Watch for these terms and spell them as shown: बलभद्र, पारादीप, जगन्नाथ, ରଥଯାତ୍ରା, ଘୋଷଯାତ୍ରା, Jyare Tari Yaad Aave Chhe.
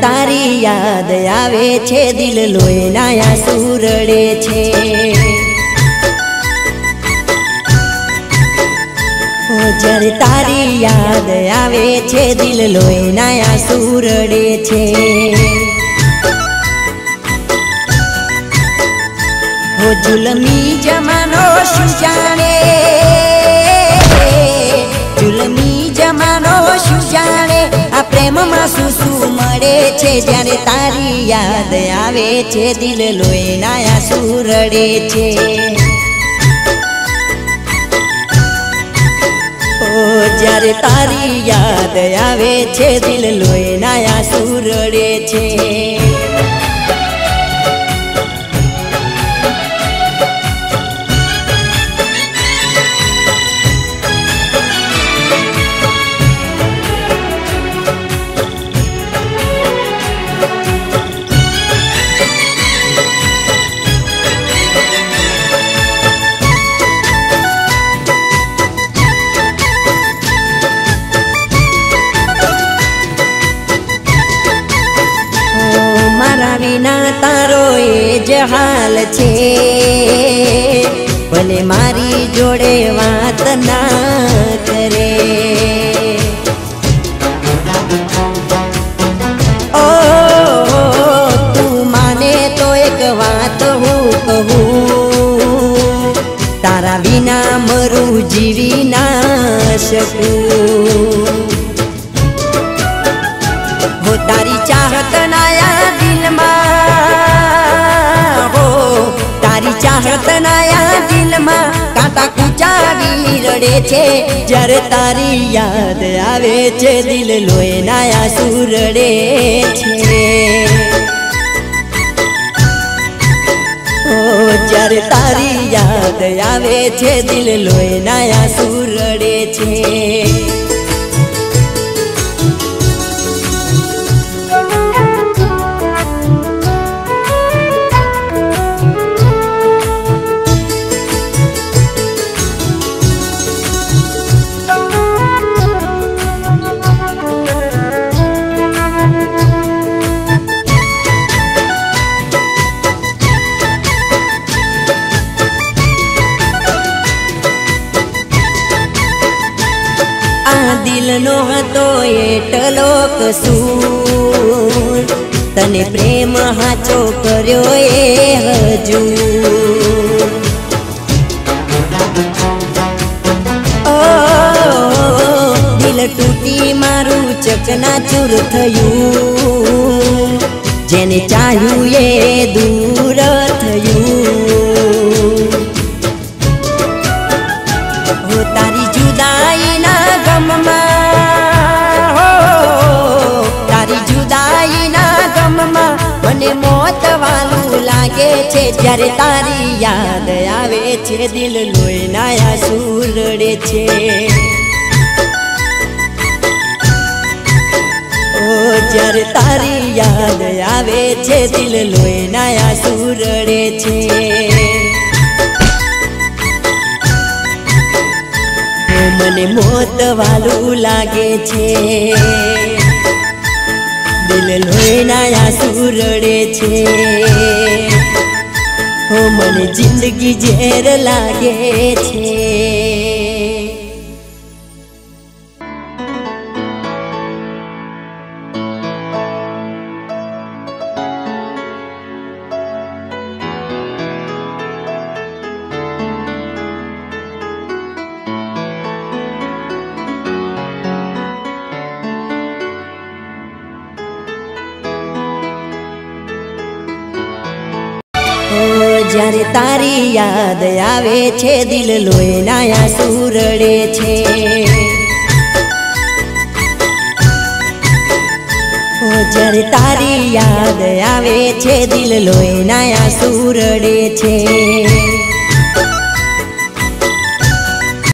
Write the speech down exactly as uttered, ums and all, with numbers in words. तारी याद आवे छे दिल लोए नाया सूरड़े छे। ओ जारे तारी याद आवे छे दिल लोए नाया सूरड़े छे। ओ जुलमी जमानो शु जाने, जुलमी जमानो शु जाने आ प्रेम मां सु जारे तारी याद आवे छे दिल लोए नाया सूरड़े छे। ओ जारे तारी याद आवे छे दिल लोए नाया सूरड़े छे। विना तारो ए जहाल छे, भले मारी जोड़े वात ना करे। ओ तू माने तो एक बात हूँ कहूँ, तारा विना मरू जीवी ना सकूँ। हो तारी चाहत नाया दिल मां, हो तारी चाहत नाया दिल मां कांटा कुचावी रड़े छे। जारे तारी याद आवे छे दिल लोए नाया सूरड़े छे। ओ जारे तारी याद आवे छे दिल लोए नाया सूरड़े छे। दिल नो हतो एटलो कसूर, तने प्रेम हाचो कर्यो ए हजूर। ओ दिल तूटी मारू चकनाचूर थयूं, जेने चाह्यूं ए दूर थयूं। मौत वालू लागे छे जारे तारी याद आवे छे दिल लोए नाया सूरड़े छे। ओ जारे तारी याद आवे छे दिल लोए नाया सूरड़े छे। मने मौत वालू लागे छे दिल लोए नाया सूरड़े छे। हो मने जिंदगी झेर लागे छे। જ્યારે તારી યાદ આવે છે દિલ લોયના આંસુ રડે છે। જ્યારે તારી યાદ આવે છે દિલ લોયના આંસુ રડે છે।